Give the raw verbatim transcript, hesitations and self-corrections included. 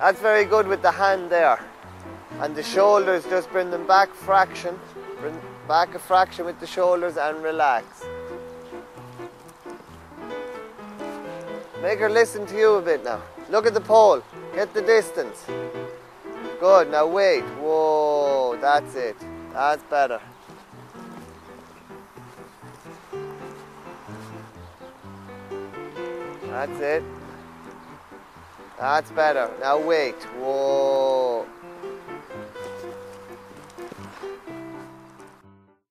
That's very good with the hand there. And the shoulders, just bring them back fraction. Bring back a fraction with the shoulders and relax. Make her listen to you a bit now. Look at the pole. Get the distance. Good. Now wait. Whoa. That's it. That's better. That's it. That's better. Now wait. Whoa.